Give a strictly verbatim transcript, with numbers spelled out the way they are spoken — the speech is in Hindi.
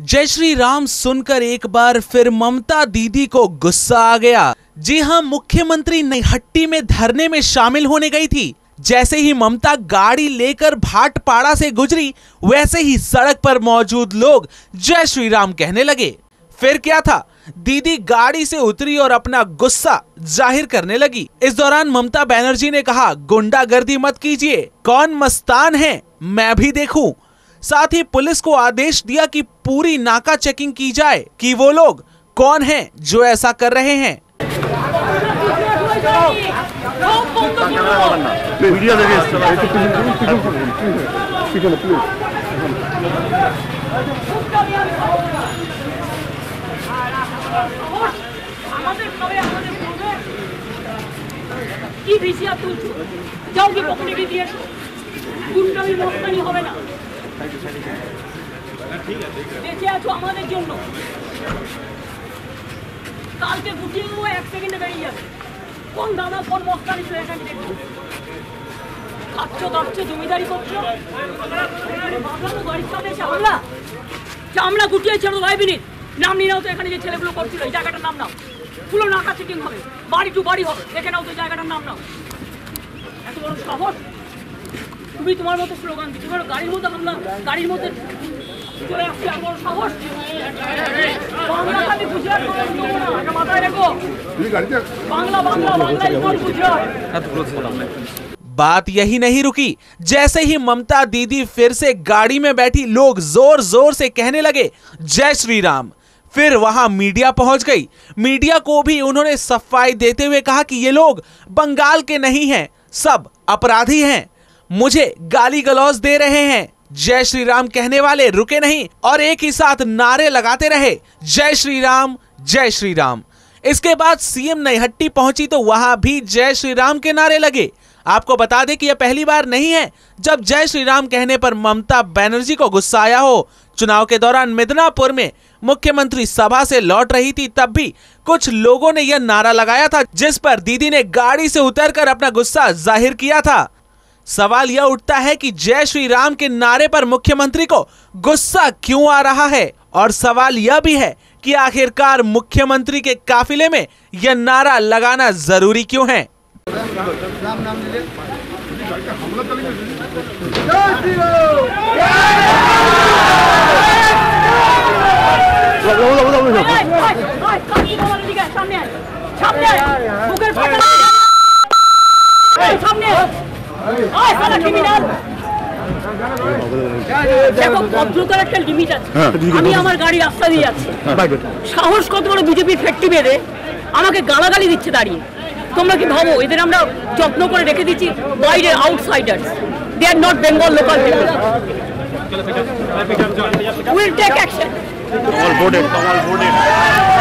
जय श्री राम सुनकर एक बार फिर ममता दीदी को गुस्सा आ गया। जी हां, मुख्यमंत्री नैहाटी में धरने में शामिल होने गई थी। जैसे ही ममता गाड़ी लेकर भाटपाड़ा से गुजरी, वैसे ही सड़क पर मौजूद लोग जय श्री राम कहने लगे। फिर क्या था, दीदी गाड़ी से उतरी और अपना गुस्सा जाहिर करने लगी। इस दौरान ममता बनर्जी ने कहा, गुंडागर्दी मत कीजिए, कौन मस्तान है मैं भी देखूं। साथ ही पुलिस को आदेश दिया कि पूरी नाका चेकिंग की जाए कि वो लोग कौन हैं जो ऐसा कर रहे हैं। চামড়া গুটিয়ে ছেড়ে ভাই বিনীত নাম নিয়ে নাও তো। এখানে যে ছেলেগুলো করছিল এই জায়গাটার নাম নাও। পুরো নাকা চেকিং হবে, বাড়ি টু বাড়ি হবে, দেখে নাও তো জায়গাটার নাম নাও। এত বড় শহর, তুমি তোমার মতো স্লোগান দিচ্ছ, তোমার গাড়ির মধ্যে হামলা, গাড়ির মধ্যে চলে আসছে। আর বড় শহর বাংলা খালি গুজরাট না, মাথায় রেখো বাংলা বাংলা বাংলা ইকুয়াল গুজরাট। बात यही नहीं रुकी, जैसे ही ममता दीदी फिर से गाड़ी में बैठी लोग जोर जोर से कहने लगे जय श्री राम। फिर वहां मीडिया पहुंच गई। मीडिया को भी उन्होंने सफाई देते हुए कहा कि ये लोग बंगाल के नहीं हैं, सब अपराधी हैं, मुझे गाली गलौज दे रहे हैं। जय श्री राम कहने वाले रुके नहीं और एक ही साथ नारे लगाते रहे, जय श्री राम जय श्री राम। इसके बाद सीएम नैहट्टी पहुंची तो वहां भी जय श्री राम के नारे लगे। आपको बता दें कि यह पहली बार नहीं है जब जय श्री राम कहने पर ममता बनर्जी को गुस्सा आया हो। चुनाव के दौरान मिदनापुर में मुख्यमंत्री सभा से लौट रही थी, तब भी कुछ लोगों ने यह नारा लगाया था, जिस पर दीदी ने गाड़ी से उतरकर अपना गुस्सा जाहिर किया था। सवाल यह उठता है कि जय श्री राम के नारे पर मुख्यमंत्री को गुस्सा क्यों आ रहा है, और सवाल यह भी है कि आखिरकार मुख्यमंत्री के काफिले में यह नारा लगाना जरूरी क्यों है। राम नाम ले हमला गाड़ी रास्ता दिए साहस कत बड़ो বিজেপি ফ্যাক্টরি বেড়ে আমাকে গালাগালি দিচ্ছে দাঁড়িয়ে। তোমরা কি ভাবো এদের আমরা যত্ন করে রেখে দিচ্ছি? বাইরে outsiders, they are not Bengal local people. Will take action. Kamal voted, Kamal voted.